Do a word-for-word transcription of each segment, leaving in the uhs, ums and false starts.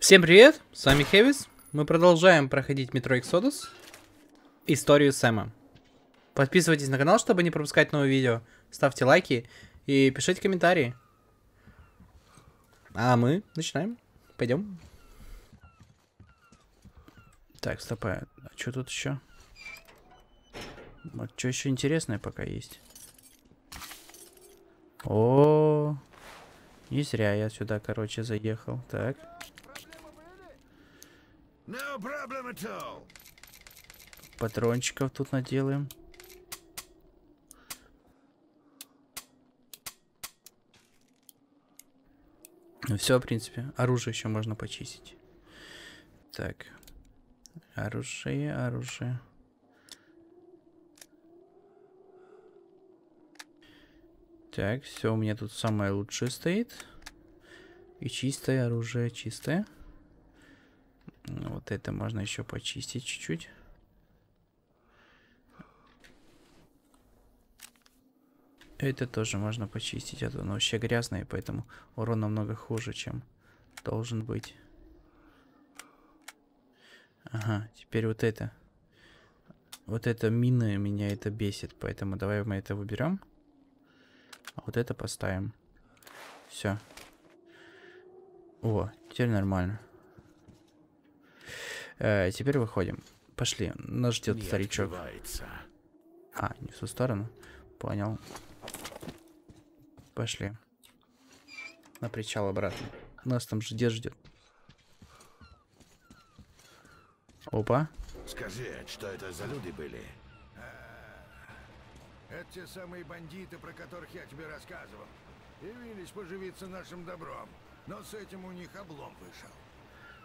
Всем привет, с вами Хевис. Мы продолжаем проходить Метро Исход, Историю Сэма. Подписывайтесь на канал, чтобы не пропускать новые видео. Ставьте лайки и пишите комментарии. А мы начинаем. Пойдем. Так, стоп. А что тут еще? Вот что еще интересное пока есть. О, не зря я сюда, короче, заехал. Так. Патрончиков тут наделаем. Ну все, в принципе. Оружие еще можно почистить. Так. Оружие, оружие. Так, все у меня тут самое лучшее стоит. И чистое оружие, чистое. Вот это можно еще почистить чуть-чуть. Это тоже можно почистить, а то оно вообще грязное, поэтому урон намного хуже, чем должен быть. Ага, теперь вот это. Вот это мина, меня это бесит, поэтому давай мы это выберем. А вот это поставим. Все. О, теперь нормально. Э, теперь выходим. Пошли, нас ждет старичок. А, не в ту сторону. Понял. Пошли. На причал обратно. Нас там ждет, ждет. Опа. Скажи, что это за люди были? Это те самые бандиты, про которых я тебе рассказывал. Явились поживиться нашим добром. Но с этим у них облом вышел.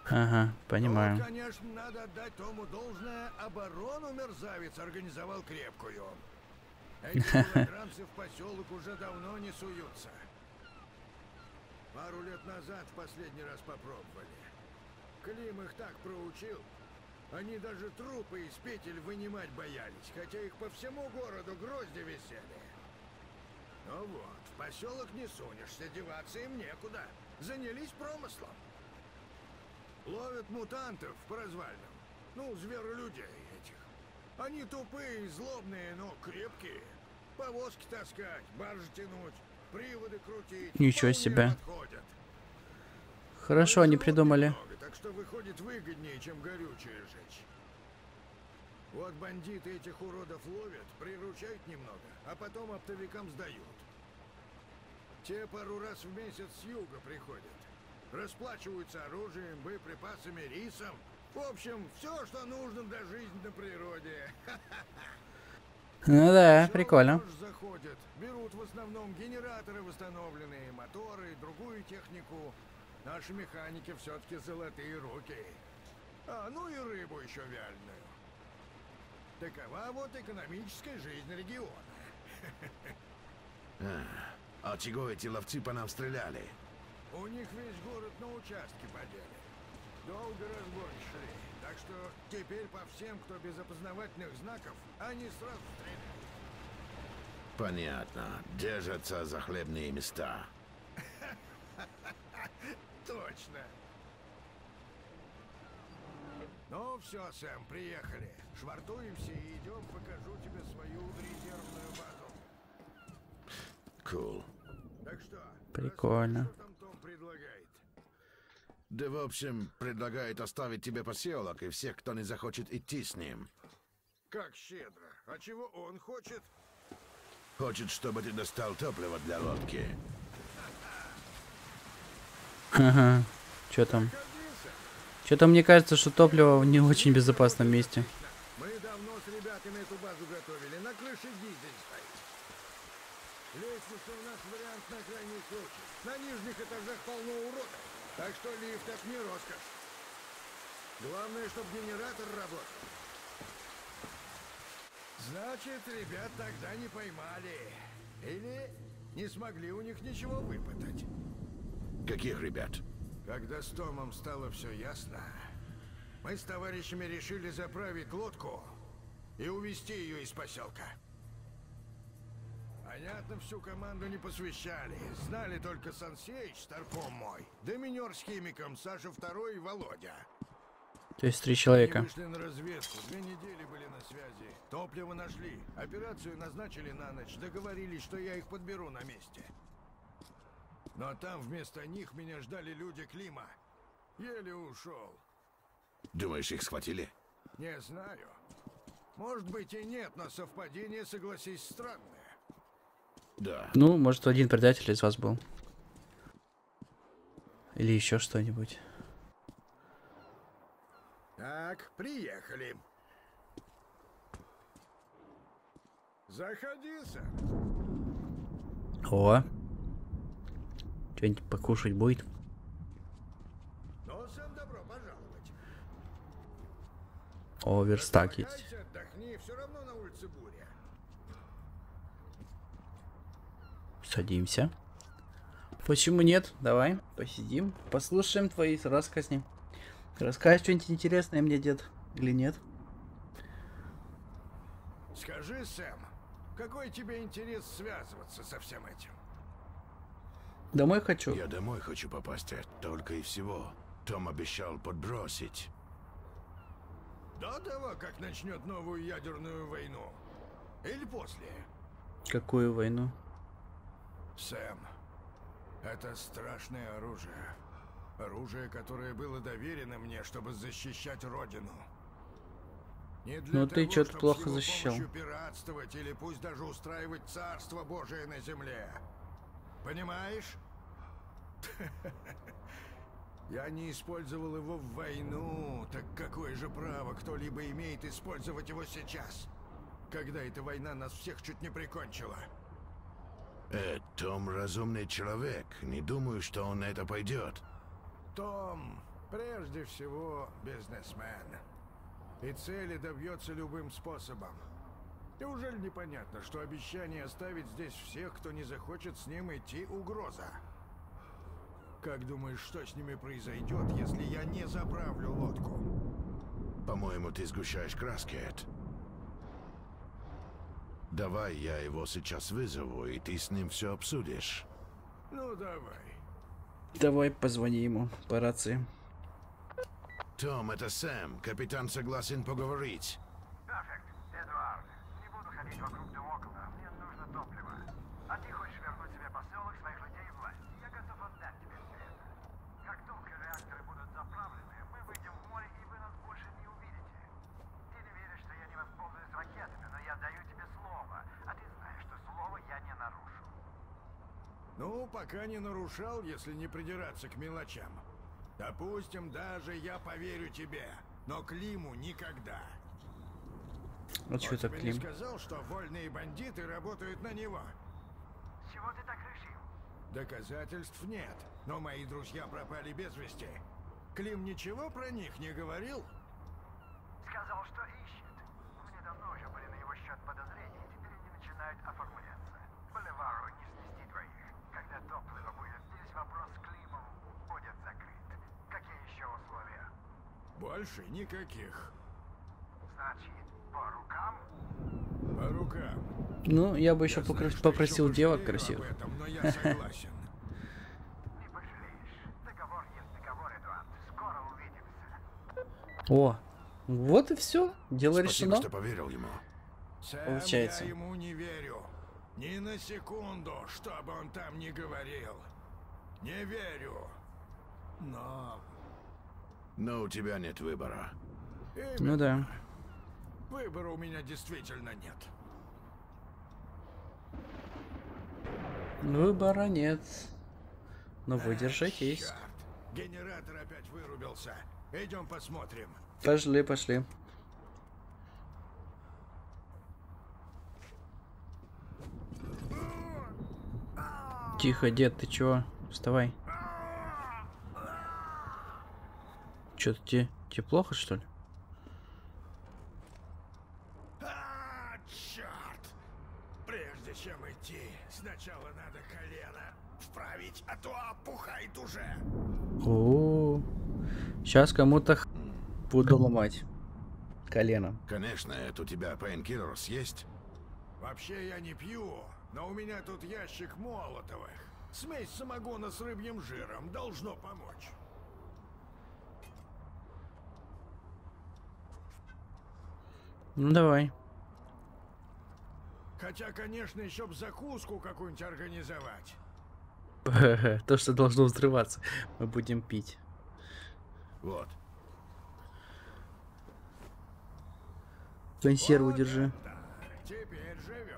Ага, понимаю. Ну, конечно, надо отдать Тому должное. Оборону мерзавец организовал крепкую. Эти килограммцы в поселок уже давно не суются. Пару лет назад в последний раз попробовали. Клим их так проучил. Они даже трупы из петель вынимать боялись, хотя их по всему городу грозди висели. Ну вот, в поселок не сунешься, деваться им некуда. Занялись промыслом. Ловят мутантов в прозвальном. Ну, зверолюдей этих. Они тупые и злобные, но крепкие. Повозки таскать, баржи тянуть, приводы крутить. Ничего себе. Хорошо, они придумали. Много, так что выходит выгоднее, чем горючее жечь. Вот бандиты этих уродов ловят, приручают немного, а потом оптовикам сдают. Те пару раз в месяц с юга приходят. Расплачиваются оружием, боеприпасами, рисом. В общем, все, что нужно для жизни на природе. Ну да, прикольно. Заходят, берут в основном генераторы восстановленные, моторы, другую технику. Наши механики все-таки золотые руки. А, ну и рыбу еще вяленую. Такова вот экономическая жизнь региона. А чего эти ловцы по нам стреляли? У них весь город на участке подели. Долго разбой шли. Так что теперь по всем, кто без опознавательных знаков, они сразу стреляют. Понятно. Держатся за хлебные места. Точно. Ну все, Сэм, приехали. Швартуемся и идем, покажу тебе свою резервную базу. Cool. Так что, прикольно. Расскажи, что там Том предлагает. Да, в общем, предлагает оставить тебе поселок и всех, кто не захочет идти с ним. Как щедро. А чего он хочет? Хочет, чтобы ты достал топливо для лодки. Ага, чё там? Чё-то мне кажется, что топливо в не очень безопасном месте. Мы давно с ребятами эту базу готовили, на крыше дизель стоит. Лестница у нас вариант на крайний случай. На нижних этажах полно уродов, так что лифт это не роскошь. Главное, чтобы генератор работал. Значит, ребят тогда не поймали. Или не смогли у них ничего выпытать. Каких ребят? Когда с Томом стало все ясно, мы с товарищами решили заправить лодку и увезти ее из поселка. Понятно, всю команду не посвящали. Знали только Сансейч, старпом мой, доминер с химиком, Саша два и Володя. То есть три человека. Они вышли на разведку, две недели были на связи. Топливо нашли, операцию назначили на ночь, договорились, что я их подберу на месте. Но там вместо них меня ждали люди Клима. Еле ушел. Думаешь, их схватили? Не знаю. Может быть и нет, но совпадение, согласись, странное. Да. Ну, может, один предатель из вас был. Или еще что-нибудь. Так, приехали. Заходи, Сэм. О. Что-нибудь покушать будет? Ну, Сэм, добро пожаловать. О, верстак есть. Отдохни, все равно на улице буря. Садимся. Почему нет? Давай посидим, послушаем твои рассказни. Расскажешь что-нибудь интересное мне, дед, или нет? Скажи, Сэм, какой тебе интерес связываться со всем этим? Домой хочу. Я домой хочу попасть, только и всего. Том обещал подбросить. До того, как начнет новую ядерную войну. Или после? Какую войну? Сэм, это страшное оружие. Оружие, которое было доверено мне, чтобы защищать родину. Не для ну, того, ты что-то плохо защищал. Пиратствовать или пусть даже устраивать царство Божие на земле. Понимаешь? Я не использовал его в войну, так какое же право кто-либо имеет использовать его сейчас, когда эта война нас всех чуть не прикончила? Э, Том разумный человек. Не думаю, что он на это пойдет. Том, прежде всего, бизнесмен. И цели добьется любым способом. Неужели непонятно, что обещание оставить здесь всех, кто не захочет с ним идти, угроза? Как думаешь, что с ними произойдет, если я не заправлю лодку? По-моему, ты сгущаешь краски, Эд. Давай я его сейчас вызову, и ты с ним все обсудишь. Ну, давай. Давай позвони ему по рации. Том, это Сэм. Капитан согласен поговорить. Перфект, Эдуард. Не буду ходить вокруг да около. Мне нужно топливо. А ты хочешь вернуть себе поселок, своих людей и власть. Я готов отдать тебе все это. Как только реакторы будут заправлены, мы выйдем в море, и вы нас больше не увидите. Ты не веришь, что я не воспользуюсь ракетами, но я даю тебе слово. А ты знаешь, что слово я не нарушу. Ну, пока не нарушал, если не придираться к мелочам. Допустим, даже я поверю тебе, но Климу никогда. Вот что так Клим. Он сказал, что вольные бандиты работают на него. Чего ты так решил? Доказательств нет, но мои друзья пропали без вести. Клим ничего про них не говорил? Сказал, что ищет. Мне давно уже были на его счет подозрения, и теперь они начинают оформляться. Боливару не снести двоих. Когда топливо будет здесь, вопрос с Климом будет закрыт. Какие еще условия? Больше никаких. Значит, по рукам? По рукам. Ну, я бы я еще знаю, попросил еще девок красивых. Не пожалеешь. Договор есть договор, Эдуард. Скоро увидимся. О, вот и все. Дело решено. Спасибо, что поверил ему. Получается. Я ему не верю. Ни на секунду, чтобы он там не говорил. Не верю. Но... Но у тебя нет выбора. Именно. Ну да. Выбора у меня действительно нет. Выбора нет. Но выдержать а, есть. Генератор опять вырубился. Идем посмотрим. Пошли, пошли. Тихо, дед, ты чего? Вставай. Чё-то тебе, тебе плохо, что ли? А, черт! Прежде чем идти, сначала надо колено вправить, а то опухает уже. О, сейчас кому-то х... буду ломать колено. Конечно, это у тебя пейнкиллерс есть? Вообще я не пью. Но у меня тут ящик молотовых. Смесь самогона с рыбьим жиром должно помочь. Ну давай. Хотя, конечно, еще б закуску какую-нибудь организовать. То, что должно взрываться, мы будем пить. Вот. Консерву вот держи. Это. Теперь живем.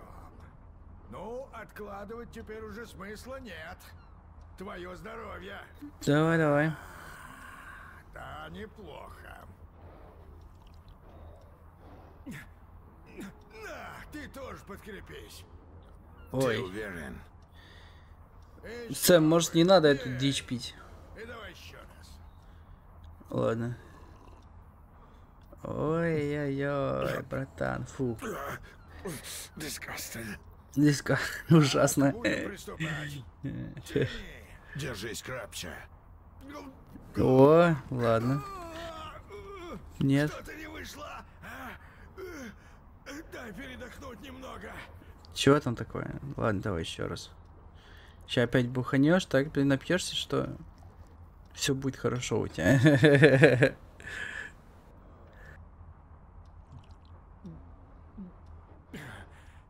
Ну, откладывать теперь уже смысла нет. Твое здоровье. Давай, давай. Да, неплохо. На, ты тоже подкрепись. Ой. Ты уверен? Сэм, может, не надо эту дичь пить? И давай еще раз. Ладно. Ой-ой-ой, братан, фу. Disgusting. Disgusting. Ужасно. Держись крепче. О, ладно. Нет. Что-то не вышло. Дай передохнуть немного. Чего там такое? Ладно, давай еще раз. Сейчас опять буханешь, так ты напьешься, что все будет хорошо у тебя.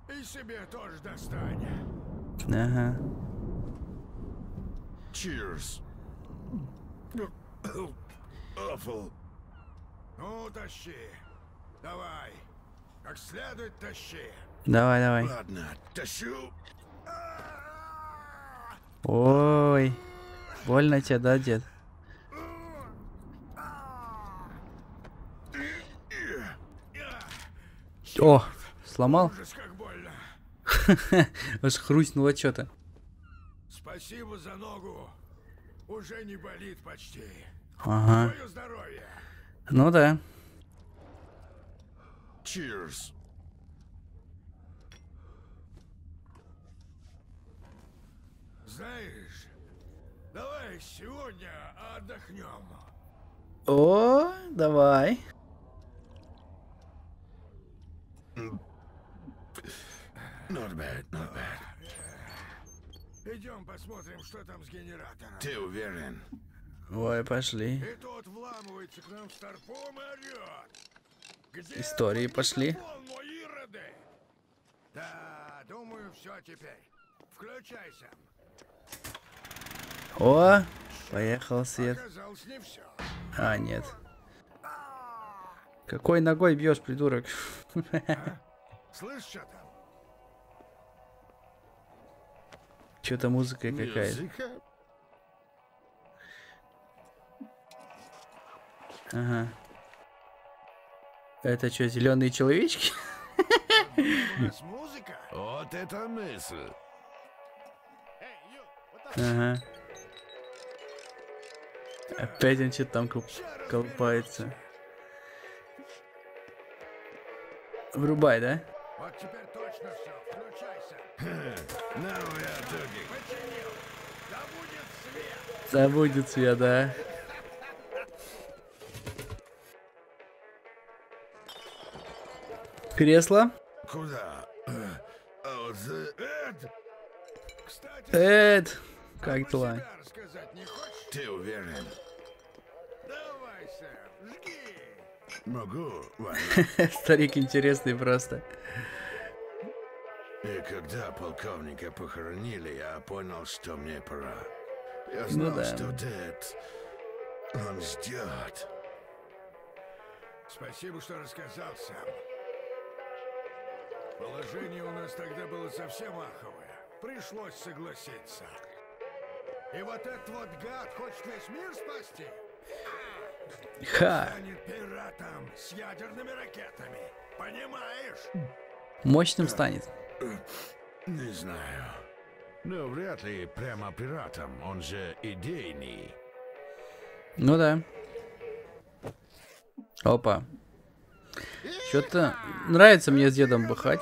И себе тоже достань. Ага. Cheers. Ну, тащи. Давай. Как следует тащи. Давай, давай. Ладно, тащу. Ой, больно тебе, да, дед? О, сломал? Аж хрустнуло что-то. Спасибо за ногу. Уже не болит почти. Ага. Твое здоровье. Ну да. Cheers. Знаешь, давай сегодня отдохнем. О, давай. Not bad, not bad. Идем посмотрим, что там с генератором. Ты уверен? Ой, пошли. И тот вламывается к нам старпом и орет. Где истории пошли? Телефон, мои роды? Да, думаю, все теперь. Включайся. О, поехал свет. А, нет. Какой ногой бьешь, придурок? А? Слышь, что там? Что-то музыка какая-то. Ага. Это что, зеленые человечки? Музыка? Вот это мысль. Ага. Опять он что-то там колпается. Врубай, да? Вот теперь точно все. Включайся. Ну, я других. Починил. Да будет свет. Да будет свет, да. Кресло? Куда? Эд! Как дела? Ты уверен? Давай, сэр, жги. Могу, старик интересный просто. И когда полковника похоронили, я понял, что мне пора. Я знал, ну, да. что Дэд, он ждет. Спасибо, что рассказал, Сэм. Положение у нас тогда было совсем аховое. Пришлось согласиться. И вот этот вот гад хочет весь мир спасти? Ха! Станет пиратом с ядерными ракетами. Понимаешь? Мощным станет. Не знаю. Но вряд ли прямо пиратом. Он же идейный. Ну да. Опа. Что-то нравится мне с дедом бухать.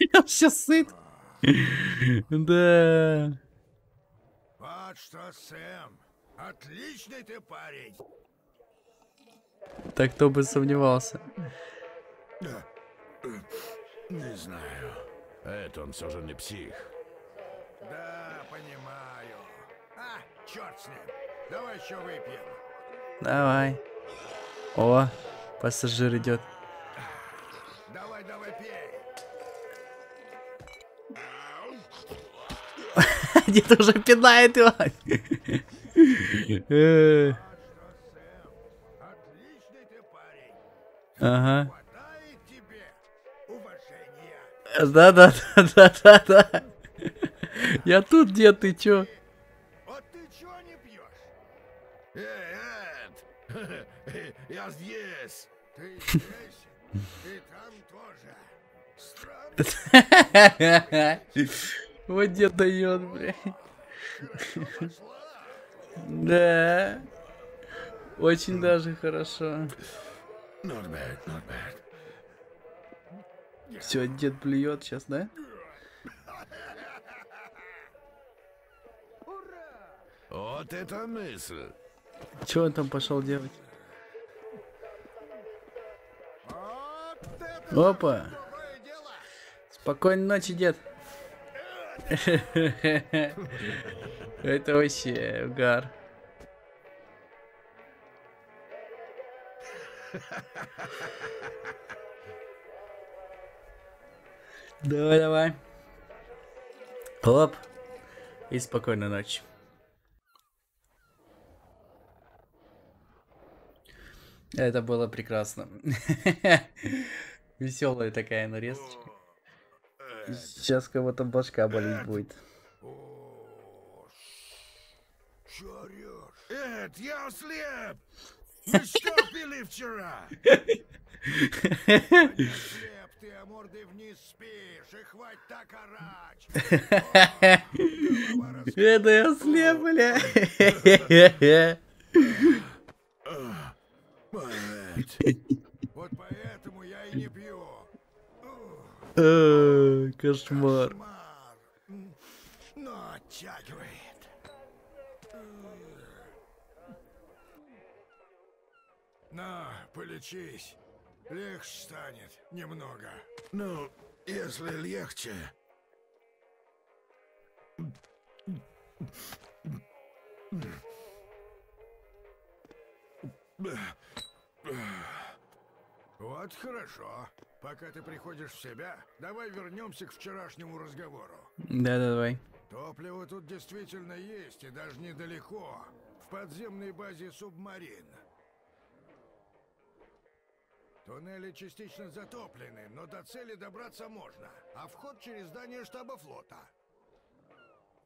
Я все сыт. Да. Вот что, Сэм. Отличный ты парень. Так кто бы сомневался. Не знаю. Эд, он все же не псих. Да, понимаю. А, черт с ним. Давай еще выпьем. Давай. О, пассажир идет. Давай, давай, пей. Дед уже пинает его. Отличный ты парень. Ага. Хватает тебе уважения. Да, да, да, да, да. Я тут, дед, ты чё? Вот ты чё не пьёшь? Э, Эд, я здесь. Ты здесь, и там тоже. Странно. Вот дед даёт, блядь. Да. Очень даже хорошо. Not bad, not bad. Всё, дед плюёт сейчас, да? Вот это мысль. Чё он там пошел делать? Опа. Спокойной ночи, дед. Это вообще угар. Давай, давай. Оп. И спокойной ночи. Это было прекрасно. Веселая такая нарезочка. Сейчас кого-то башка болеть будет. Эд, я ослеп! Вы что пили вчера? Ослеп, ты мордой вниз спишь, и хватит так орать. Это я ослеп, бля. Вот поэтому я и не пью. Кошмар. Но оттягивает. На, полечись. Легче станет немного. Ну, если легче. Вот хорошо. Пока ты приходишь в себя, давай вернемся к вчерашнему разговору. Да, да, давай. Топливо тут действительно есть, и даже недалеко. В подземной базе субмарин. Туннели частично затоплены, но до цели добраться можно. А вход через здание штаба флота.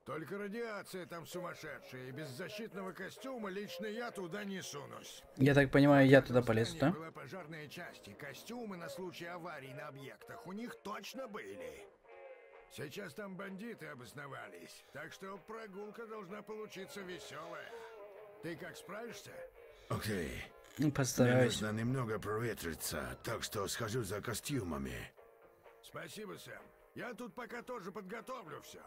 Только радиация там сумасшедшая, и без защитного костюма лично я туда не сунусь. Я так понимаю, я туда полез, да? Была пожарная часть, и костюмы на случай аварий на объектах у них точно были. Сейчас там бандиты обосновались, так что прогулка должна получиться веселая. Ты как, справишься? Окей. Okay. Постараюсь. Мне нужно немного проветриться, так что схожу за костюмами. Спасибо, Сэм. Я тут пока тоже подготовлю все.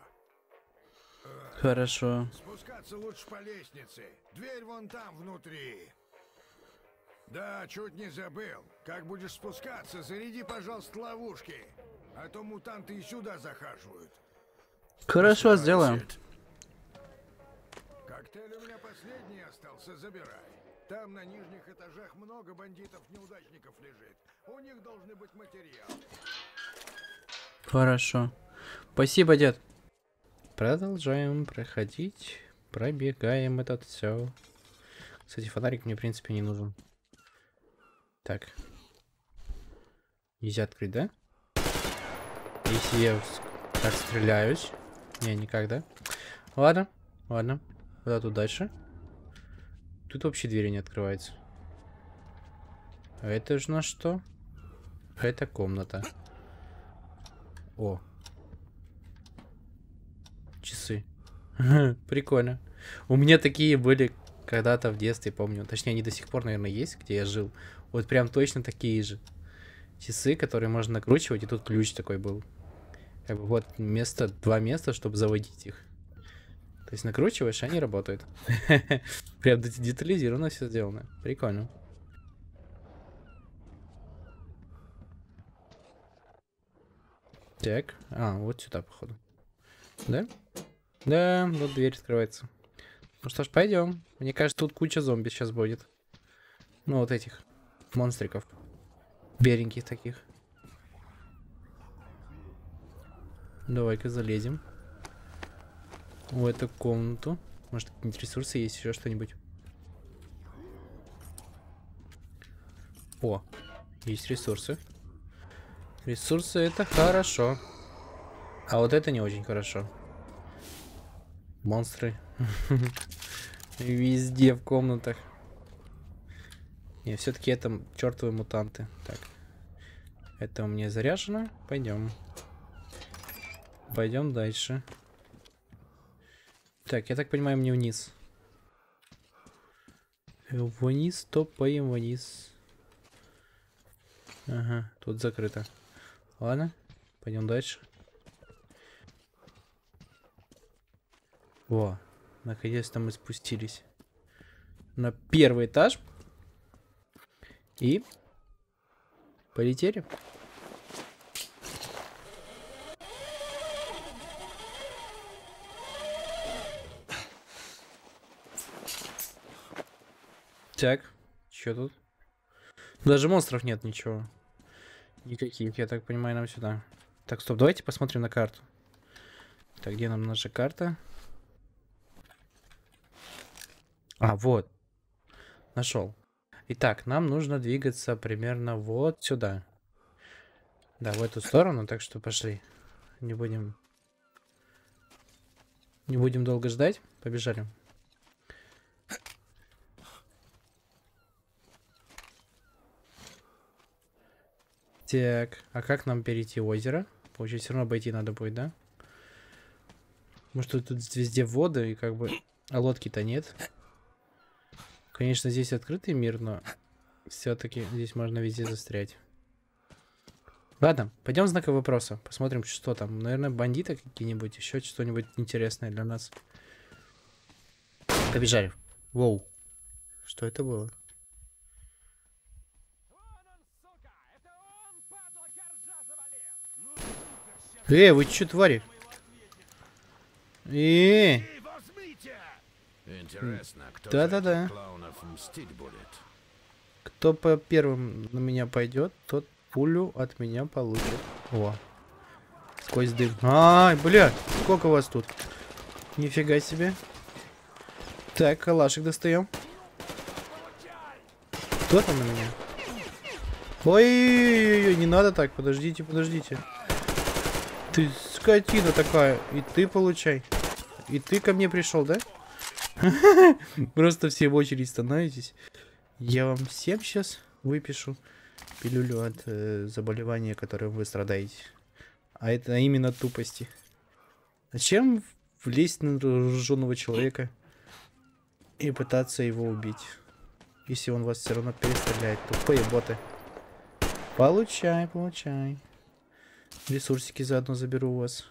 Хорошо. Спускаться лучше по лестнице. Дверь вон там внутри. Да, чуть не забыл. Как будешь спускаться, заряди, пожалуйста, ловушки. А то мутанты и сюда захаживают. Хорошо, сделаем. Коктейль у меня последний остался, забирай. Там на нижних этажах много бандитов-неудачников лежит. У них должны быть материалы. Хорошо. Спасибо, дед. Продолжаем проходить, пробегаем этот все. Кстати, фонарик мне в принципе не нужен. Так. Нельзя открыть, да? Если я так стреляюсь. Не, никогда. Ладно, ладно. Куда тут дальше? Тут вообще двери не открываются. А это же на что? Это комната. О. Часы. Прикольно. У меня такие были когда-то в детстве, помню. Точнее, они до сих пор, наверное, есть, где я жил. Вот прям точно такие же. Часы, которые можно накручивать, и тут ключ такой был. Как бы вот место, два места, чтобы заводить их. То есть накручиваешь, они работают. Прям детализированно все сделано. Прикольно. Так, а, вот сюда, походу. Да? Да, вот дверь открывается. Ну что ж, пойдем. Мне кажется, тут куча зомби сейчас будет. Ну, вот этих монстриков. Беленьких таких. Давай-ка залезем в эту комнату. Может, какие-нибудь ресурсы есть, еще что-нибудь. О, есть ресурсы. Ресурсы — это хорошо. А вот это не очень хорошо. Монстры. Везде в комнатах. Не, все-таки это чертовы мутанты. Так. Это у меня заряжено. Пойдем. Пойдем дальше. Так, я так понимаю, мне вниз. Вниз, топаем вниз. Ага, тут закрыто. Ладно, пойдем дальше. Во, наконец-то мы спустились на первый этаж. И полетели. Так, что тут? Даже монстров нет ничего. Никаких, я так понимаю, нам сюда. Так, стоп, давайте посмотрим на карту. Так, где нам наша карта? А, вот. Нашел. Итак, нам нужно двигаться примерно вот сюда. Да, в эту сторону, так что пошли. Не будем... Не будем долго ждать. Побежали. Так, а как нам перейти озеро? Получается, все равно обойти надо будет, да? Может, тут, тут везде вода и как бы... А лодки-то нет. Конечно, здесь открытый мир, но... Все-таки здесь можно везде застрять. Ладно, пойдем в знак вопроса. Посмотрим, что там. Наверное, бандиты какие-нибудь. Еще что-нибудь интересное для нас. Побежали. Воу. Что это было? Эй, вы че, твари? Эй! Интересно, кто да, да, да. клоунов мстить будет? Кто по первым на меня пойдет, тот пулю от меня получит. О! Сквозь дым. Ай, бля! Сколько вас тут? Нифига себе. Так, калашик достаем. Кто там на меня? Ой-ой-ой, не надо так, подождите, подождите. Ты скотина такая. И ты получай. И ты ко мне пришел, да? Просто все в очередь становитесь. Я вам всем сейчас выпишу пилюлю от э, заболевания, которым вы страдаете. А это именно тупости. Зачем влезть на вооруженного человека и пытаться его убить, если он вас все равно перестреляет? Тупые боты. Получай, получай. Ресурсики заодно заберу у вас.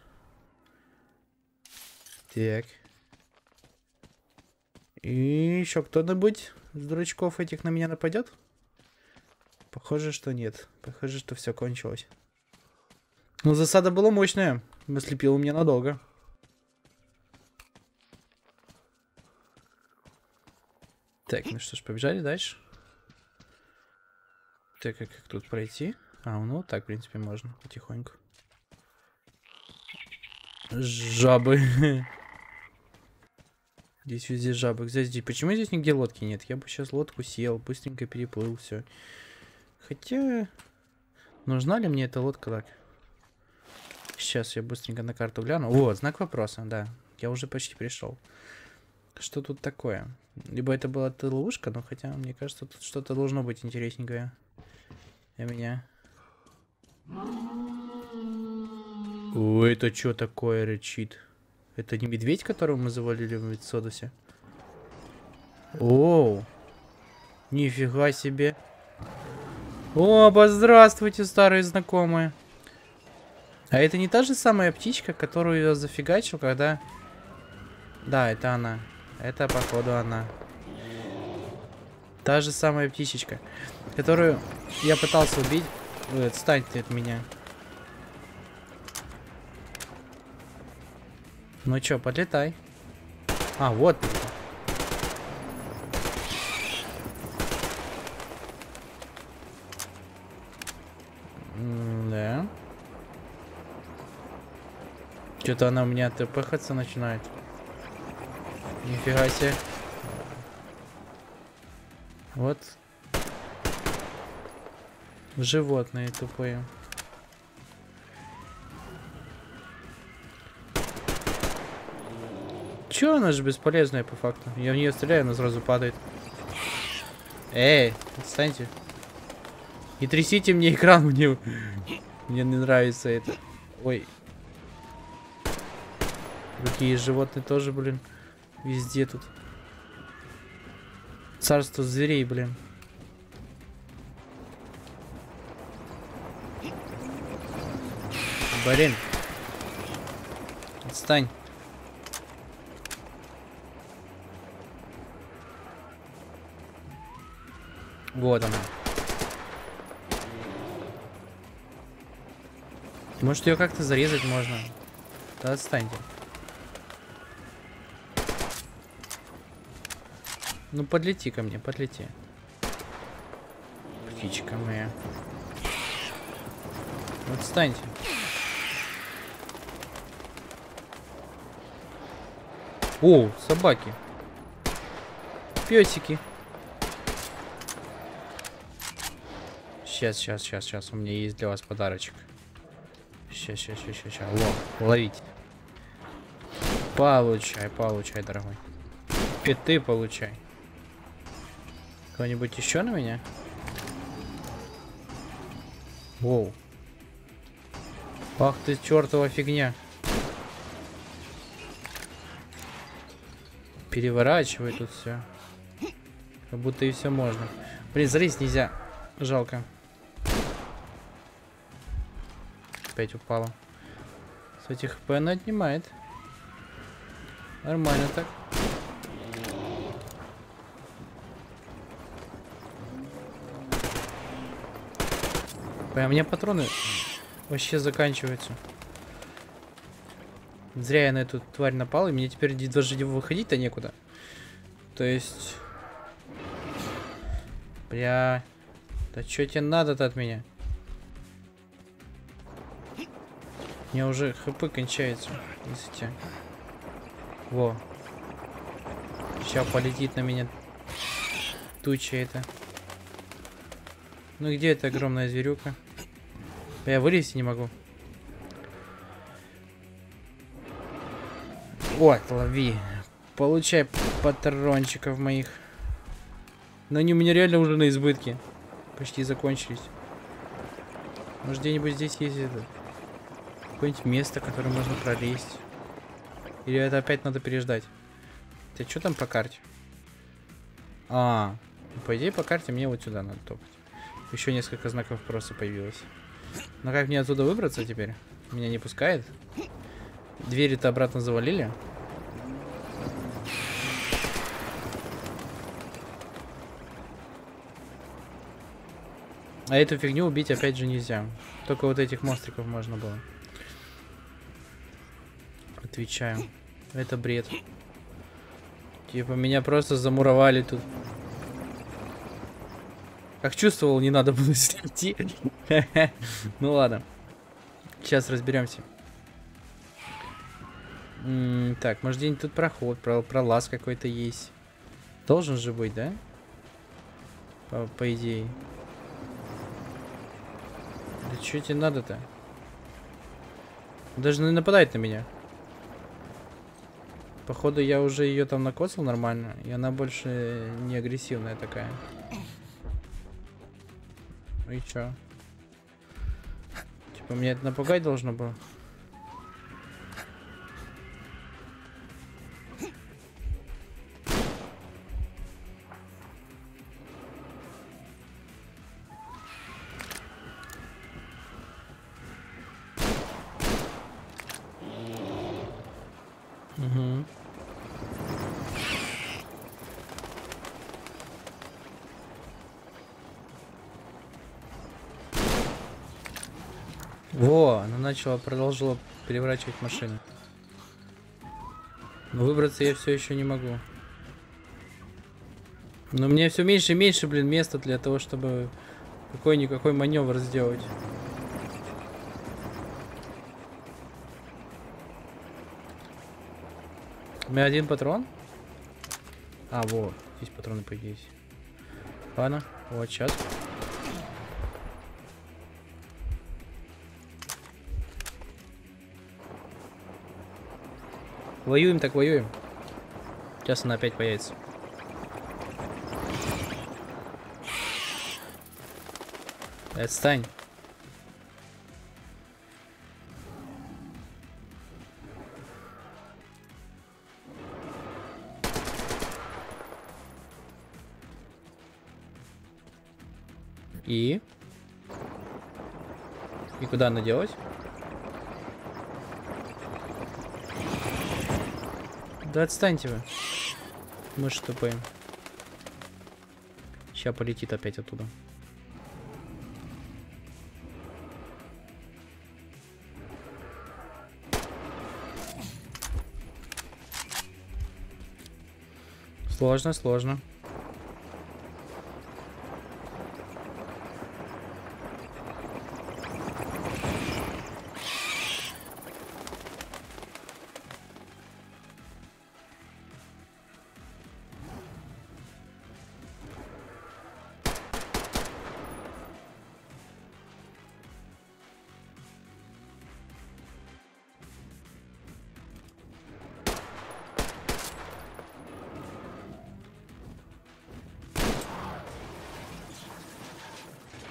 Так. И еще кто-нибудь из дурачков этих на меня нападет? Похоже, что нет. Похоже, что все кончилось. Но засада была мощная. Ослепила меня надолго. Так, ну что ж, побежали дальше. Так, а как тут пройти? А, ну так, в принципе, можно потихоньку. Жабы. Здесь везде жабы. Здесь, почему здесь нигде лодки нет? Я бы сейчас лодку съел, быстренько переплыл, все. Хотя... Нужна ли мне эта лодка так? Сейчас я быстренько на карту гляну. О, знак вопроса, да. Я уже почти пришел. Что тут такое? Либо это была ловушка, но хотя, мне кажется, тут что-то должно быть интересненькое для меня. Ой, это что такое рычит? Это не медведь, которого мы завалили в медсодусе? Оу! Нифига себе! О, поздравствуйте, старые знакомые! А это не та же самая птичка, которую я зафигачил, когда... Да, это она. Это, походу, она. Та же самая птичечка, которую я пытался убить. Отстань ты от меня. Ну чё, подлетай. А, вот. Да. Что-то она у меня тпхаться начинает. Нифига себе. Вот. Животные тупые. Чё, она же бесполезная по факту. Я в нее стреляю, она сразу падает. Эй, отстаньте. Не трясите мне экран, мне... мне не нравится это. Ой. Другие животные тоже, блин. Везде тут. Царство зверей, блин. Блин. Отстань. Вот она. Может, ее как-то зарезать можно? Да отстаньте. Ну, подлети ко мне, подлети. Птичка моя. Отстаньте. О, собаки. Песики. Сейчас, сейчас, сейчас, сейчас. У меня есть для вас подарочек. Сейчас, сейчас, сейчас, сейчас. Лов, ловите. Получай, получай, дорогой. И ты получай. Кто-нибудь еще на меня? Воу. Ах ты, чертова фигня. Переворачивай тут все. Как будто и все можно. Блин, залезть нельзя. Жалко. Опять упала. Кстати, хп она отнимает. Нормально так. Блин, у меня патроны вообще заканчиваются. Зря я на эту тварь напал, и мне теперь даже выходить-то некуда. То есть... Бля... Да чё тебе надо-то от меня? У меня уже хп кончается, если тебя... Во. Сейчас полетит на меня туча эта. Ну где эта огромная зверюка? Я вылезти не могу. Вот, лови. Получай патрончиков моих. Но они у меня реально уже на избытке. Почти закончились. Может где-нибудь здесь есть этот... Какое-нибудь место, которое можно пролезть. Или это опять надо переждать? Ты что там по карте? А, по идее по карте мне вот сюда надо топать. Еще несколько знаков вопроса появилось. Но как мне оттуда выбраться теперь? Меня не пускает? Двери-то обратно завалили? А эту фигню убить опять же нельзя. Только вот этих монстриков можно было. Отвечаю. Это бред. Типа меня просто замуровали тут. Как чувствовал, не надо было идти. Ну ладно. Сейчас разберемся. Так, может где-нибудь тут проход, пролаз какой-то есть. Должен же быть, да? По идее. Да что тебе надо-то? Даже не нападает на меня. Походу я уже ее там накоцал нормально, и она больше не агрессивная такая. И чё? Типа меня это напугать должно было? Угу. Во, она начала, продолжила переворачивать машину. Но выбраться я все еще не могу. Но мне все меньше и меньше, блин, места для того, чтобы какой-никакой маневр сделать. У меня один патрон. А, вот. Здесь патроны появились. Ладно. Вот, сейчас. Воюем так воюем. Сейчас она опять появится. Отстань. И? И куда она делась? Да отстаньте вы. Мы же тупые. Сейчас полетит опять оттуда. Сложно, сложно.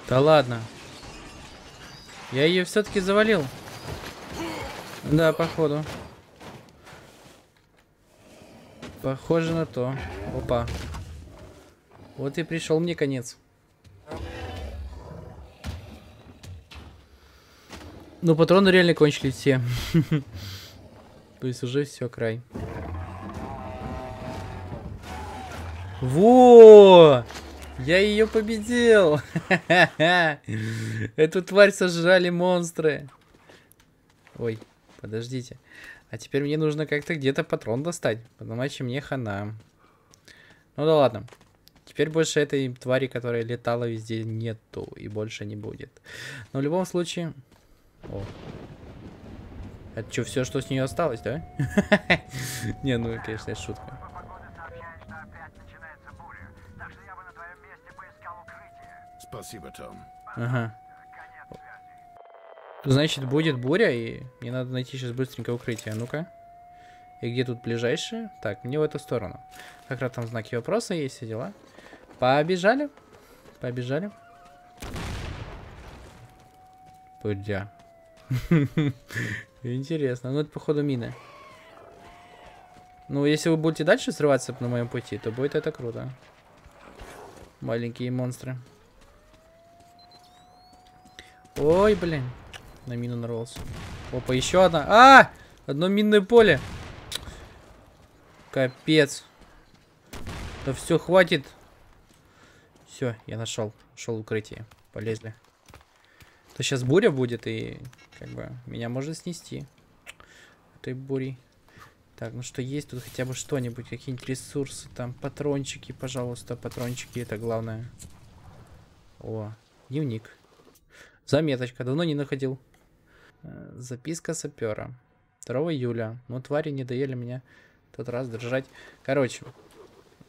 Да ладно. Я ее все-таки завалил. Да, походу. Похоже на то. Опа. Вот и пришел мне конец. Ну, патроны реально кончились все. То есть уже все, край. Во! Я ее победил! Эту тварь сожрали монстры. Ой, подождите. А теперь мне нужно как-то где-то патрон достать. Потому что мне хана. Ну да ладно. Теперь больше этой твари, которая летала везде, нету. И больше не будет. Но в любом случае... О. Это что, все, что с нее осталось, да? Не, ну конечно, это шутка. Спасибо, Том. Ага. Значит, будет буря, и мне надо найти сейчас быстренько укрытие. Ну-ка. И где тут ближайшее? Так, мне в эту сторону. Как раз там знаки вопроса есть, все дела. Побежали. Побежали. Пудя. Интересно. Ну, это, походу, мины. Ну, если вы будете дальше срываться на моем пути, то будет это круто. Маленькие монстры. Ой, блин. На мину нарвался. Опа, еще одна. А! Одно минное поле. Капец. Да все, хватит. Все, я нашел. Нашел укрытие. Полезли. То сейчас буря будет, и как бы меня можно снести. Этой бурей. Так, ну что, есть тут хотя бы что-нибудь? Какие-нибудь ресурсы там? Патрончики, пожалуйста. Патрончики, это главное. О, дневник. Заметочка. Давно не находил. Записка сапера. второго июля. Но твари не доели меня в тот раз держать. Короче,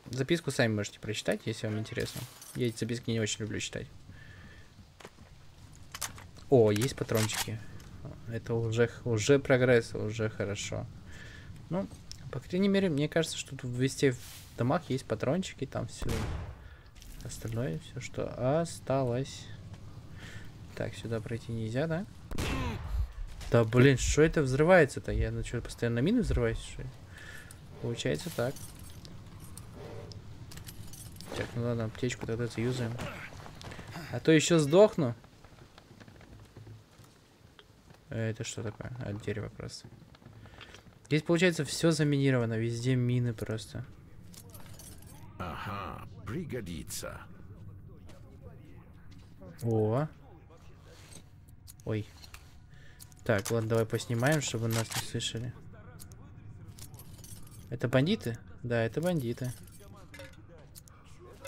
записку сами можете прочитать, если вам интересно. Я эти записки не очень люблю читать. О, есть патрончики. Это уже, уже прогресс, уже хорошо. Ну, по крайней мере, мне кажется, что тут в двухстах домах есть патрончики. Там все остальное, все, что осталось. Так, сюда пройти нельзя, да? Да, блин, что это взрывается-то? Я на что, постоянно мины взрываюсь, что ли? Получается так. Так, ну ладно, аптечку тогда заюзаем. А то еще сдохну. Это что такое? А, дерево просто. Здесь, получается, все заминировано. Везде мины просто. Ага, пригодится. О. Ой. Так, ладно, давай поснимаем, чтобы нас не слышали. Это бандиты? Да, это бандиты.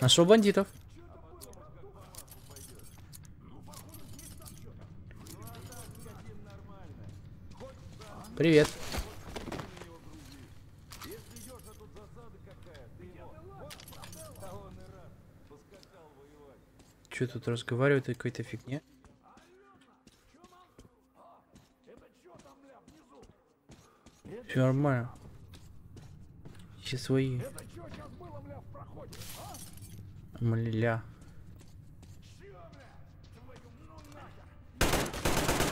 Нашел бандитов. Привет. Че тут разговаривают о какой-то фигне? Все нормально. Все свои. Мля.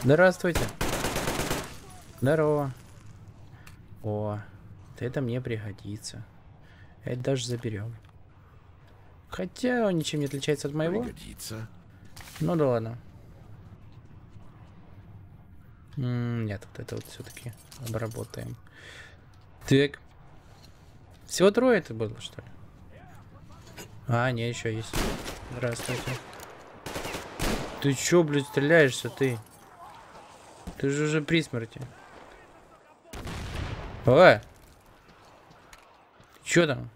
Здравствуйте. Здорово. О, это мне пригодится. Это даже заберем. Хотя он ничем не отличается от моего. Пригодится. Ну да ладно. М-м, нет, вот это вот все-таки обработаем. Так. Всего трое это было, что ли? А, не, еще есть. Здравствуйте. Ты че, блядь, стреляешься, ты? Ты же уже при смерти. Ой! Че там?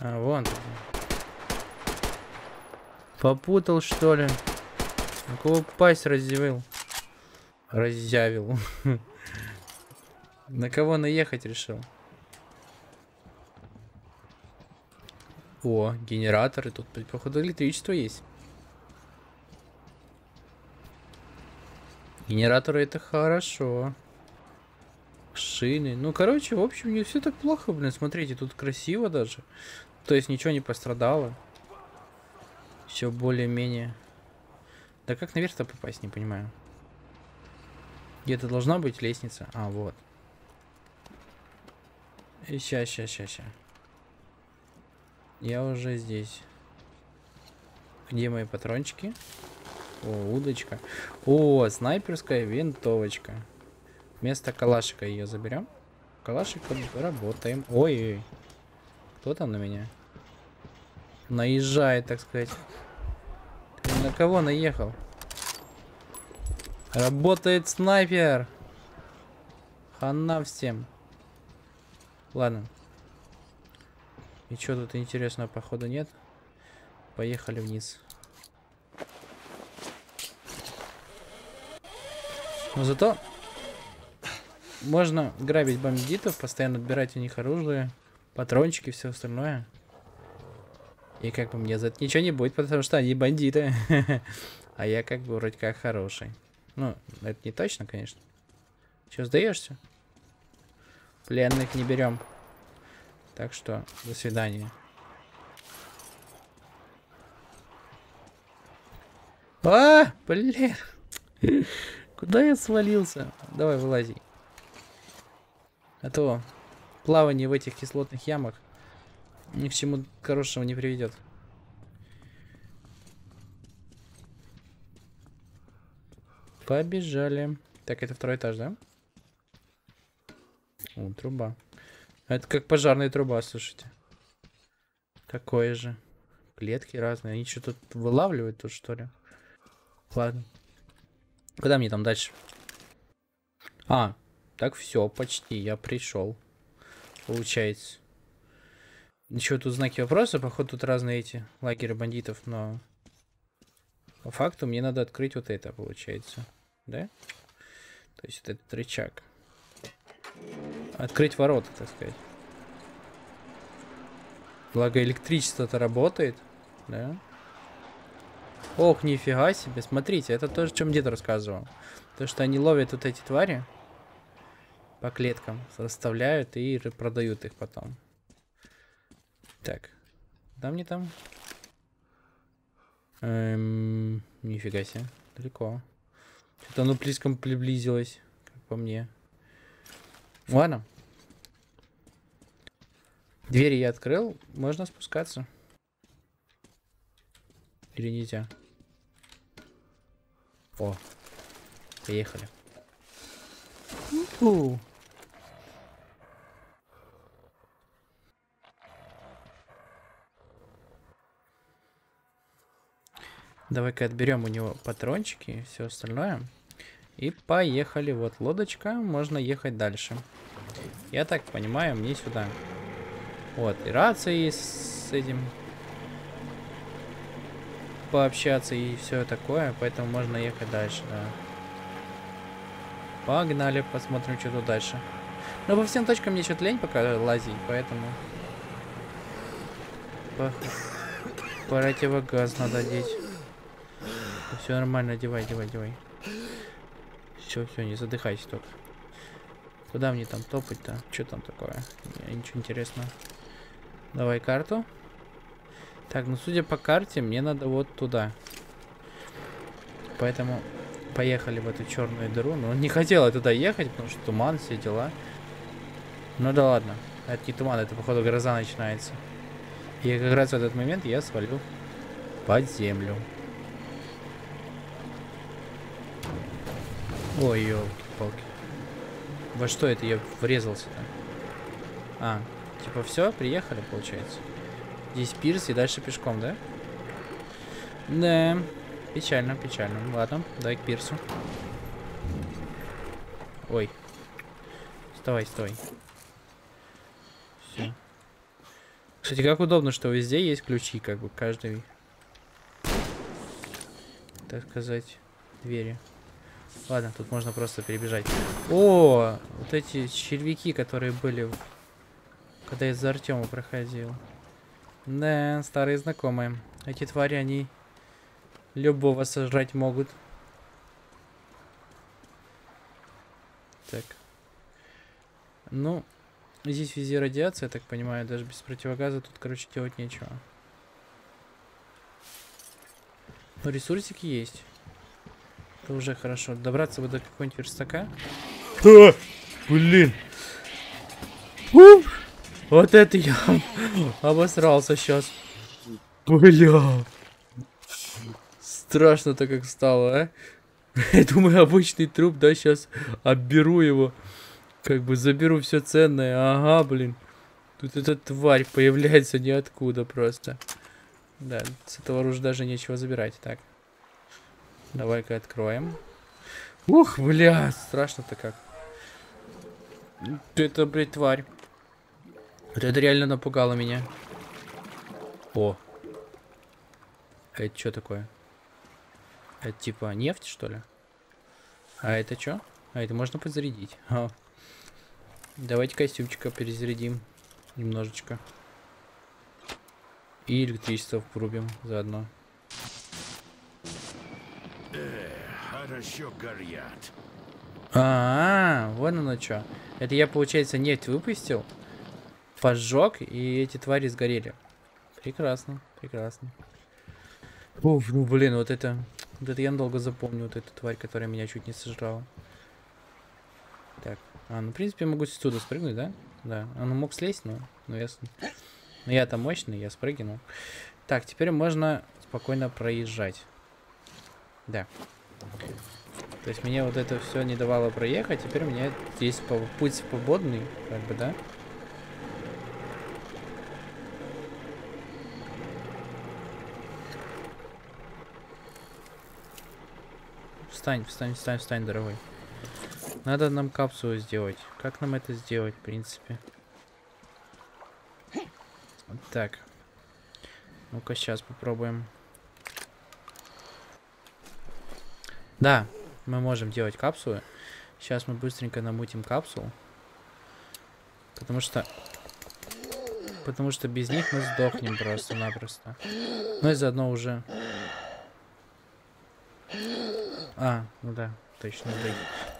А, вон. Попутал, что ли? Какого пасть разъявил? Разъявил. На кого наехать решил? О, генераторы. Тут, походу, электричество есть. Генераторы — это хорошо. Шины. Ну, короче, в общем, не все так плохо, блин. Смотрите, тут красиво даже. То есть ничего не пострадало. Все более-менее. Да как наверх-то попасть, не понимаю. Где-то должна быть лестница. А, вот. И ща, ща, ща, ща. Я уже здесь. Где мои патрончики? О, удочка. О, снайперская винтовочка. Вместо калашика ее заберем. Калашиком работаем. Ой-ой. Кто там на меня? Наезжает, так сказать. Ты на кого наехал? Работает снайпер. Хана всем. Ладно. Ничего тут интересного, походу, нет. Поехали вниз. Но зато можно грабить бандитов, постоянно отбирать у них оружие, патрончики, все остальное. И как бы мне за это ничего не будет, потому что они бандиты. А я как бы вроде как хороший. Ну, это не точно, конечно. Че, сдаешься? Пленных не берем. Так что, до свидания. А, блин. Куда я свалился? Давай, вылази. А то плавание в этих кислотных ямах ни к чему хорошему не приведет. Побежали. Так, это второй этаж, да? О, труба. Это как пожарная труба, слушайте. Такое же. Клетки разные. Они что, тут вылавливают тут, что ли? Ладно. Куда мне там дальше? А, так все, почти. Я пришел. Получается. Еще тут знаки вопроса. Походу, тут разные эти лагеря бандитов, но... По факту мне надо открыть вот это, получается. Да? То есть вот этот рычаг. Открыть ворота, так сказать. Благо электричество-то работает, да? Ох, нифига себе, смотрите, это тоже, о чем дед рассказывал. То, что они ловят вот эти твари по клеткам, расставляют и продают их потом. Так, да мне там? Эм, нифига себе, далеко. Что-то оно близко приблизилось, как по мне. Ладно. Двери я открыл. Можно спускаться. Или нельзя? О. Поехали. У-у. Давай-ка отберем у него патрончики и все остальное. И поехали. Вот лодочка. Можно ехать дальше. Я так понимаю, мне сюда. Вот, и рации с этим пообщаться и все такое, поэтому можно ехать дальше, да. Погнали, посмотрим, что тут дальше. Но по всем точкам мне что-то лень пока лазить, поэтому... По... Противогаз надо одеть. Все нормально, одевай, одевай, одевай. Все, все, не задыхайся только. Куда мне там топать-то? Что там такое? Ничего интересного. Давай карту. Так, ну судя по карте, мне надо вот туда. Поэтому поехали в эту черную дыру. Но не хотела туда ехать, потому что туман, все дела. Ну да ладно. Это не туман, это походу гроза начинается. И как раз в этот момент я свалю под землю. Ой, ёлки-палки. Во что это я врезался-то? А, типа все, приехали, получается. Здесь пирс и дальше пешком, да? Да, печально, печально. Ладно, дай к пирсу. Ой. Вставай, стой. Все. Кстати, как удобно, что везде есть ключи, как бы, каждый, так сказать, двери. Ладно, тут можно просто перебежать. О, вот эти червяки, которые были, когда я за Артема проходил. Да, старые знакомые. Эти твари, они любого сожрать могут. Так. Ну, здесь везде радиация, я так понимаю. Даже без противогаза тут, короче, делать нечего. Но ресурсик есть. Это уже хорошо. Добраться бы до какого-нибудь верстака. А, блин. Ух, вот это я обосрался сейчас. Бля. Страшно-то как стало, а? Я думаю, обычный труп, да, сейчас обберу его. Как бы заберу все ценное. Ага, блин. Тут эта тварь появляется ниоткуда просто. Да, с этого оружия даже нечего забирать. Так. Давай-ка откроем. Ух, бля, страшно-то как. Это, блядь, тварь. Это реально напугало меня. О. Это что такое? Это типа нефть, что ли? А это что? А это можно подзарядить. А. Давайте костюмчика перезарядим. Немножечко. И электричество врубим заодно. Горят. А, -а, а, вон оно что. Это я, получается, нефть выпустил, поджег, и эти твари сгорели. Прекрасно, прекрасно. Уф, ну блин, вот это, вот это я надолго запомню, вот эту тварь, которая меня чуть не сожрала. Так, а, ну в принципе я могу сюда спрыгнуть, да? Да, она мог слезть, но, но я, но я-то мощный, я спрыгну. Так, теперь можно спокойно проезжать. Да. То есть мне вот это все не давало проехать, теперь у меня здесь путь свободный, как бы, да? Встань, встань, встань, встань, дорогой. Надо нам капсулу сделать. Как нам это сделать, в принципе? Так. Ну-ка, сейчас попробуем. Да, мы можем делать капсулы. Сейчас мы быстренько намутим капсул. Потому что... Потому что без них мы сдохнем просто-напросто. Ну и заодно уже... А, ну да, точно. Да.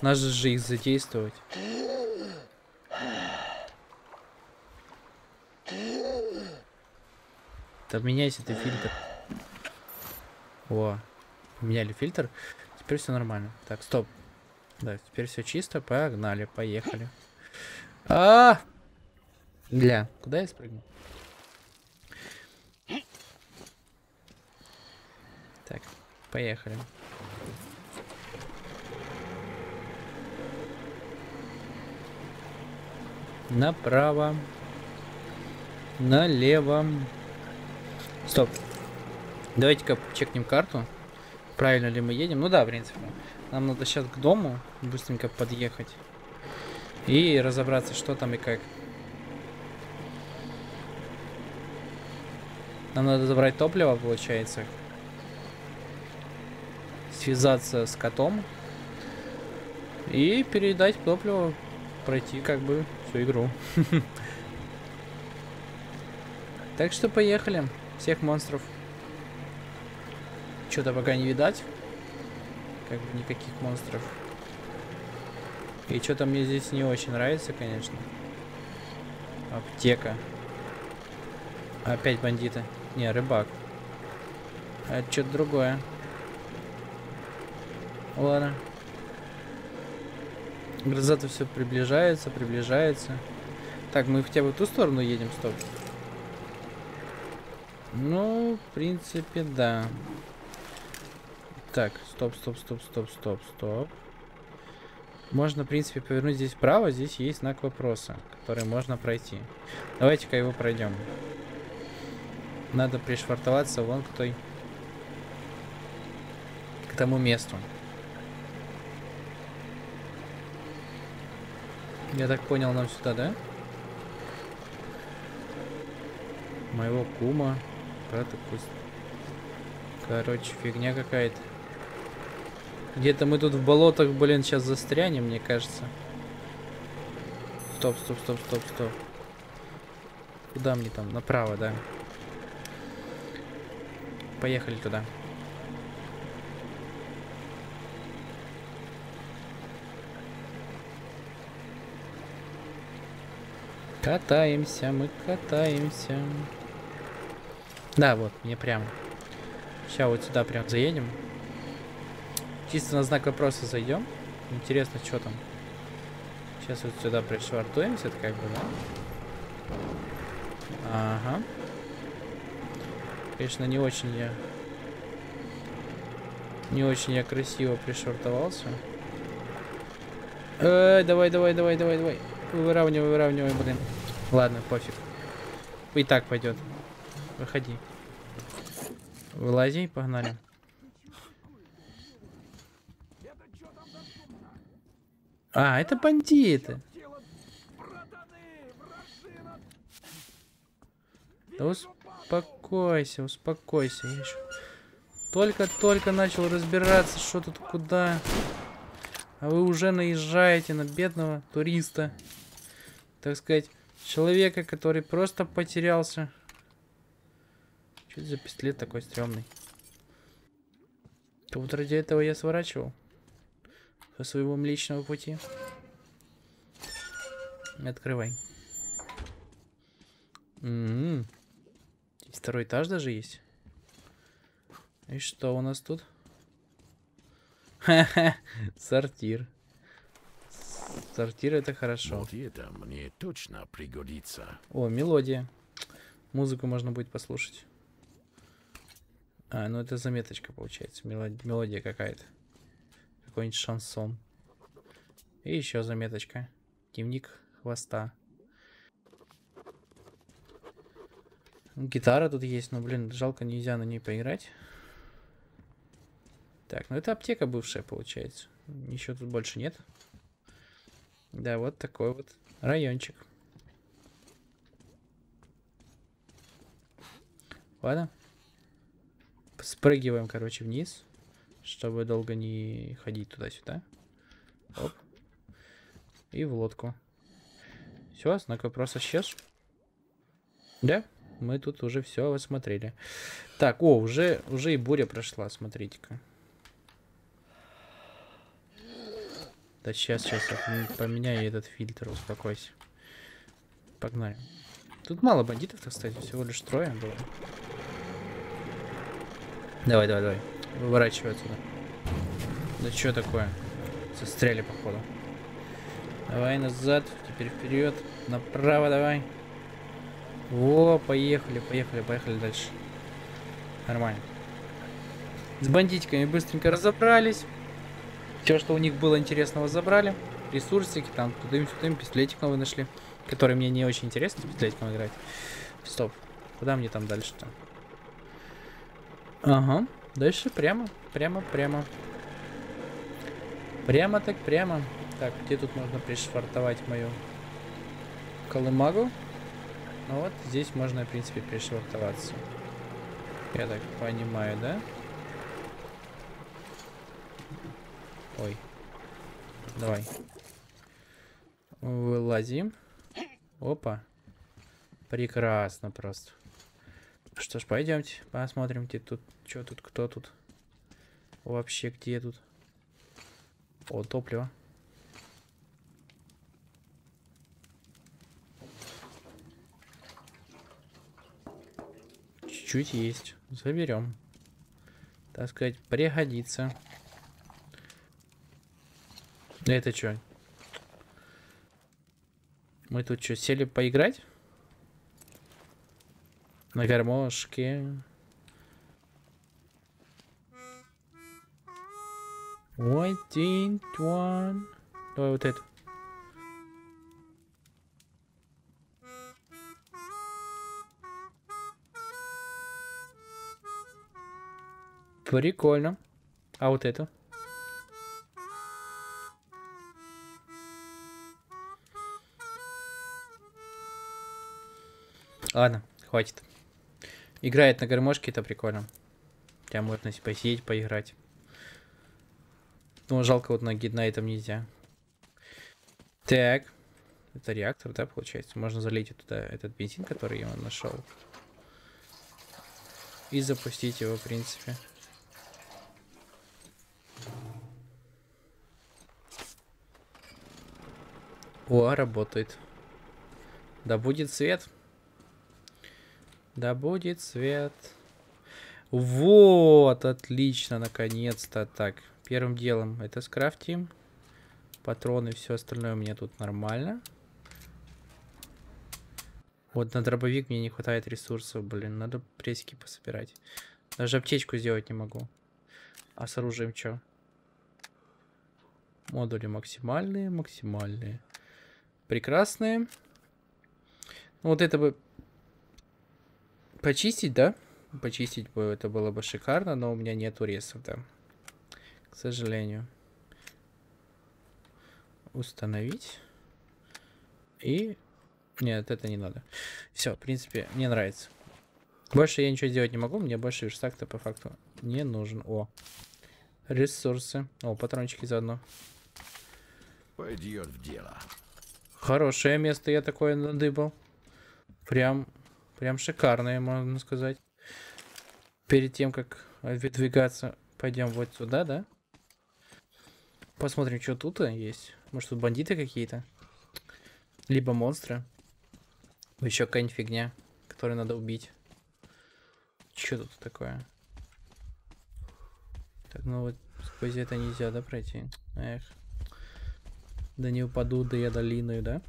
Надо же их задействовать. Да, меняйся ты фильтр. О, поменяли фильтр. Теперь все нормально. Так, стоп. Да, теперь все чисто. Погнали, поехали. А! Бля, куда я спрыгнул? Так, поехали. Направо. Налево. Стоп. Давайте-ка чекнем карту. Правильно ли мы едем? Ну да, в принципе. Нам надо сейчас к дому быстренько подъехать. И разобраться, что там и как. Нам надо забрать топливо, получается. Связаться с котом. И передать топливо. Пройти как бы всю игру. Так что поехали. Всех монстров. Что-то пока не видать. Как бы никаких монстров. И что-то мне здесь не очень нравится, конечно. Аптека. Опять бандиты. Не, рыбак. А это что-то другое. Ладно. Гроза-то все приближается, приближается. Так, мы хотя бы в ту сторону едем, стоп. Ну, в принципе, да. Так, стоп, стоп, стоп, стоп, стоп, стоп. Можно, в принципе, повернуть здесь вправо. Здесь есть знак вопроса, который можно пройти. Давайте-ка его пройдем. Надо пришвартоваться вон к той... к тому месту. Я так понял, нам сюда, да? Моего кума. Брата пусть. Короче, фигня какая-то. Где-то мы тут в болотах, блин, сейчас застрянем, мне кажется. Стоп, стоп, стоп, стоп, стоп. Куда мне там? Направо, да. Поехали туда. Катаемся, мы катаемся. Да, вот, мне прям. Сейчас вот сюда прям заедем. Чисто на знак вопроса зайдем. Интересно, что там. Сейчас вот сюда пришвартуемся, это как бы, да? Ага. Конечно, не очень я... Не очень я красиво пришвартовался. Эй, давай, давай, давай, давай, давай. Выравнивай, выравнивай, блин. Ладно, пофиг. И так пойдет. Выходи. Вылази, погнали. А, это бандиты. Да успокойся, успокойся. Только-только начал разбираться, что тут куда. А вы уже наезжаете на бедного туриста. Так сказать, человека, который просто потерялся. Что это за пистолет такой стрёмный? Как будто ради этого я сворачивал. По своему млечному пути. Открывай. М-м-м. Второй этаж даже есть. И что у нас тут? Ха-ха. Сортир. Сортир — это хорошо. Вот это мне точно пригодится. О, мелодия. Музыку можно будет послушать. А, ну это заметочка получается. Мелодия какая-то. Какой-нибудь шансон. И еще заметочка. Дневник хвоста. Гитара тут есть, но, блин, жалко, нельзя на ней поиграть. Так, ну это аптека бывшая получается. Ничего тут больше нет. Да, вот такой вот райончик. Ладно. Спрыгиваем, короче, вниз, чтобы долго не ходить туда-сюда. Оп. И в лодку. Все, знак вопроса исчез. Да, мы тут уже все осмотрели. Так, о, уже, уже и буря прошла, смотрите-ка. Да сейчас, сейчас, поменяю этот фильтр, успокойся. Погнали. Тут мало бандитов-то, кстати, всего лишь трое было. Давай, давай, давай. Выворачивай отсюда. Да что такое? Застряли, походу. Давай назад, теперь вперед. Направо давай. Во, поехали, поехали, поехали дальше. Нормально. С бандитиками быстренько разобрались. Все, что у них было интересного, забрали. Ресурсики, там, тудым-сюдым, пистолетик новый нашли. Который мне не очень интересно, с пистолетиком играть. Стоп. Куда мне там дальше-то? Ага. Дальше прямо, прямо, прямо. Прямо так прямо. Так, где тут можно пришвартовать мою колымагу? Ну вот, здесь можно, в принципе, пришвартоваться. Я так понимаю, да? Ой. Давай. Вылазим. Опа. Прекрасно просто. Что ж, пойдемте, посмотрим, где тут, что тут, кто тут. Вообще, где тут? О, топливо. Чуть-чуть есть. Заберем. Так сказать, пригодится. Это что? Мы тут что, сели поиграть? На гармошке. One, two, one. Давай вот это. Прикольно. А вот это? Ладно, хватит. Играет на гармошке, это прикольно. Прям можно посидеть, поиграть. Ну, жалко, вот на гиднайтом нельзя. Так. Это реактор, да, получается? Можно залить туда этот бензин, который я нашел. И запустить его, в принципе. О, работает. Да будет свет. Да будет свет. Вот, отлично, наконец-то. Так, первым делом это скрафтим. Патроны и все остальное у меня тут нормально. Вот на дробовик мне не хватает ресурсов, блин. Надо прессики пособирать. Даже аптечку сделать не могу. А с оружием что? Модули максимальные, максимальные. Прекрасные. Ну, вот это бы... Почистить, да? Почистить бы, это было бы шикарно, но у меня нету ресов, да. К сожалению. Установить. И... Нет, это не надо. Все, в принципе, мне нравится. Больше я ничего сделать не могу, мне больше верстак-то по факту не нужен. О, ресурсы. О, патрончики заодно. Пойдет в дело. Хорошее место я такое надыбал. Прям... Прям шикарные, можно сказать. Перед тем, как выдвигаться, пойдем вот сюда, да? Посмотрим, что тут есть. Может, тут бандиты какие-то? Либо монстры. Еще какая-нибудь фигня, которую надо убить. Что тут такое? Так, ну вот сквозь это нельзя, да, пройти? Эх. Да не упаду, да я долиную, да?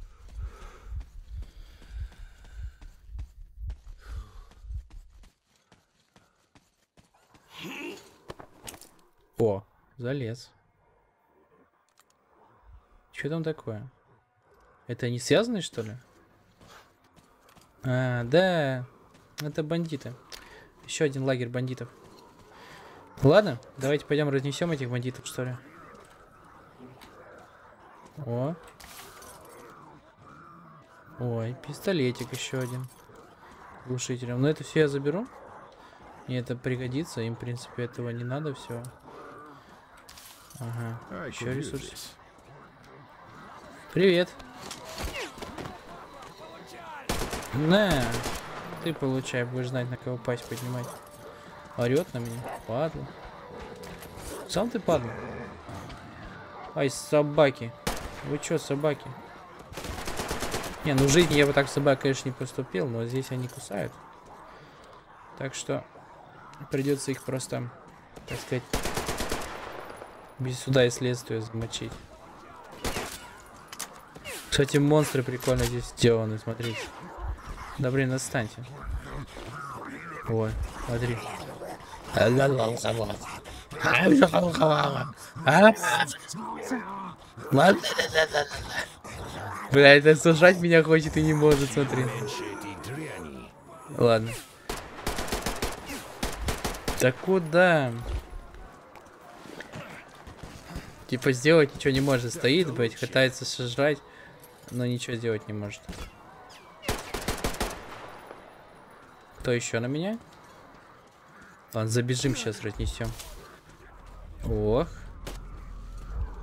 О, залез. Что там такое? Это не связаны, что ли? А, да. Это бандиты. Еще один лагерь бандитов. Ладно, давайте пойдем разнесем этих бандитов, что ли. О. Ой, пистолетик еще один. Глушителем. Но это все я заберу. Мне это пригодится. Им, в принципе, этого не надо все. Ага, а, еще ресурсы. Здесь. Привет. На, ты получай, будешь знать, на кого пасть поднимать. Орет на меня, падла. Сам ты падла. Ай, собаки. Вы чё, собаки? Не, ну в жизни я бы так с собакой, конечно, не поступил, но здесь они кусают. Так что придется их просто, так сказать... Без суда и следствия замочить. Кстати, монстры прикольно здесь сделаны, смотрите. Да блин, отстаньте. Ой, смотри. Бля, это сушать меня хочет и не может, смотри. Ладно. Да куда? Типа сделать ничего не может. Стоит, блядь, пытается сожрать, но ничего сделать не может. Кто еще на меня? Ладно, забежим сейчас, разнесем. Ох.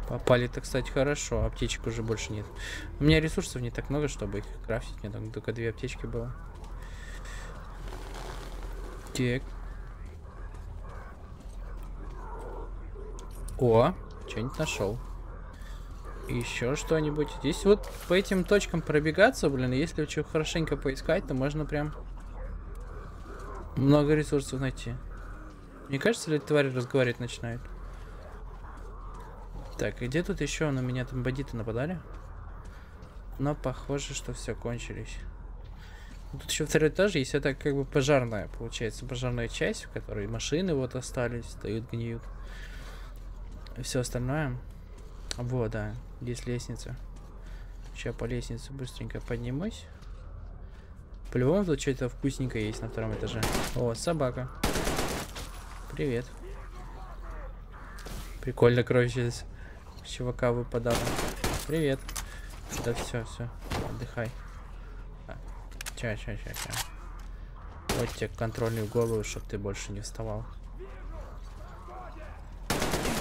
Попали-то, кстати, хорошо. Аптечек уже больше нет. У меня ресурсов не так много, чтобы их крафтить. У меня там только две аптечки было. Так. О, что-нибудь нашел. Еще что-нибудь. Здесь вот по этим точкам пробегаться, блин. Если очень хорошенько поискать, то можно прям много ресурсов найти. Мне кажется, ли твари разговаривать начинают. Так, и где тут еще? На меня там бандиты нападали. Но похоже, что все кончились. Тут еще второй этаж есть. Это как бы пожарная, получается. Пожарная часть, в которой машины вот остались. Стоят, гниют. И все остальное. Вот, да. Здесь лестница. Сейчас по лестнице быстренько поднимусь. По-любому тут что-то вкусненькое есть на втором этаже. О, собака. Привет. Прикольно кровь через чувака выпадала. Привет. Да все, все. Отдыхай. Ча, ча, ча, ча. Вот тебе контрольную голову, чтобы ты больше не вставал.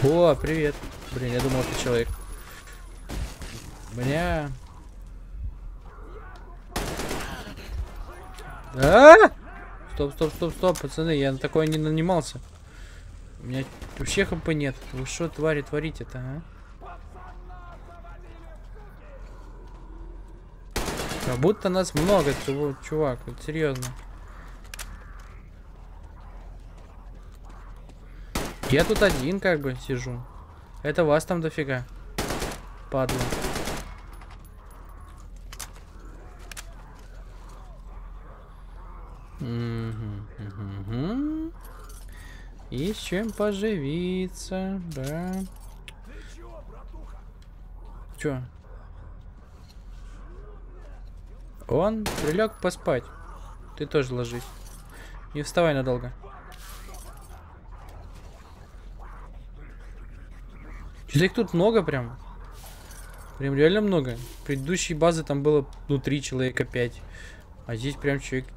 О, привет. Блин, я думал, ты человек. Бля. А? Стоп, стоп, стоп, стоп, пацаны, я на такое не нанимался. У меня вообще хп нет. Вы что, твари, творите-то, а? Как будто нас много, чувак, вот серьезно. Я тут один как бы сижу. Это вас там дофига. Падла. И с чем поживиться, да? Чё? Он прилег поспать. Ты тоже ложись. Не вставай надолго. Чё-то их тут много прям. Прям реально много. В предыдущей базе там было внутри человека пять. А здесь прям человек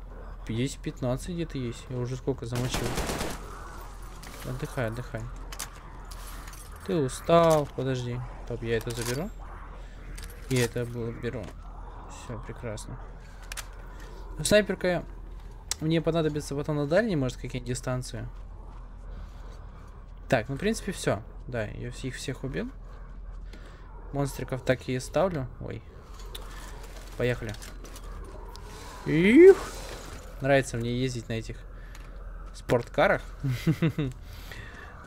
десять-пятнадцать где-то есть. Я уже сколько замочил. Отдыхай, отдыхай. Ты устал. Подожди. Топ, я это заберу. И это было беру. Все, прекрасно. Снайперка мне понадобится потом на дальней, может, какие-нибудь дистанции. Так, ну, в принципе, все. Да, я их всех убил. Монстриков так и ставлю. Ой. Поехали. Их! Нравится мне ездить на этих спорткарах.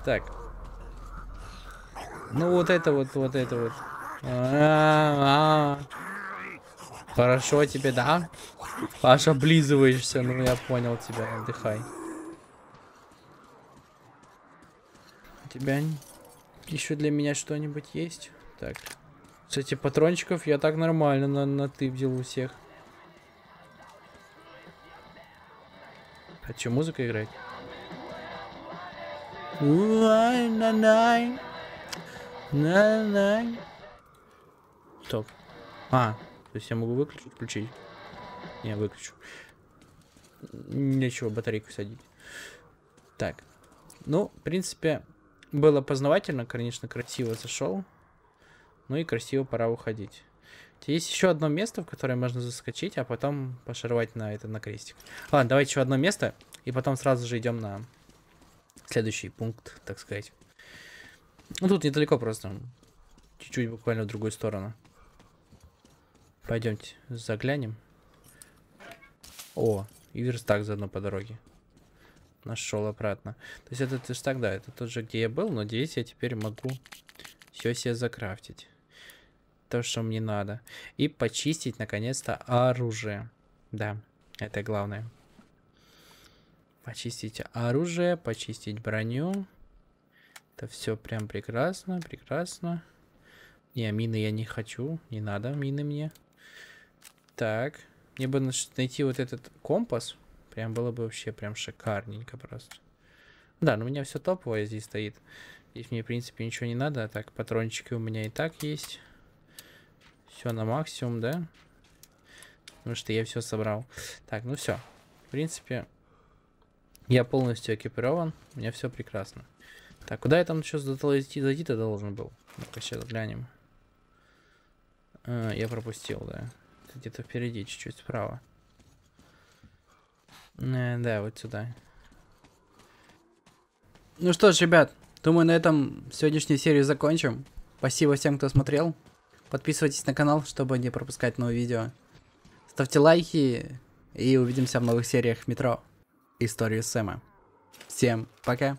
Так. Ну вот это вот, вот это вот. А-а-а. Хорошо тебе, да? Аж облизываешься, ну я понял тебя, отдыхай. У тебя еще для меня что-нибудь есть? Так. Кстати, патрончиков я так нормально на, на ты взял у всех. А что, музыка играет? Стоп. А, то есть я могу выключить, включить? Я выключу. Нечего батарейку садить. Так. Ну, в принципе, было познавательно, конечно, красиво зашел. Ну и красиво пора уходить. Есть еще одно место, в которое можно заскочить, а потом пошаровать на это, на крестик. Ладно, давайте еще одно место, и потом сразу же идем на следующий пункт, так сказать. Ну, тут недалеко просто. Чуть-чуть буквально в другую сторону. Пойдемте, заглянем. О, и верстак заодно по дороге. Нашел обратно. То есть этот верстак, да, это тот же, где я был, но здесь я теперь могу все себе закрафтить. То, что мне надо. И почистить, наконец-то, оружие. Да, это главное. Почистить оружие, почистить броню. Это все прям прекрасно, прекрасно. Не, мины я не хочу. Не надо мины мне. Так. Мне бы найти вот этот компас. Прям было бы вообще прям шикарненько просто. Да, но у меня все топовое здесь стоит. Здесь мне, в принципе, ничего не надо. Так, патрончики у меня и так есть. Все на максимум, да? Потому что я все собрал. Так, ну все. В принципе, я полностью экипирован. У меня все прекрасно. Так, куда я там сейчас зайти-то должен был? Ну-ка, сейчас глянем. А, я пропустил, да. Где-то впереди, чуть-чуть справа. Э, да, вот сюда. Ну что ж, ребят, думаю, на этом сегодняшнюю серию закончим. Спасибо всем, кто смотрел. Подписывайтесь на канал, чтобы не пропускать новые видео. Ставьте лайки и увидимся в новых сериях Метро. Историю Сэма. Всем пока.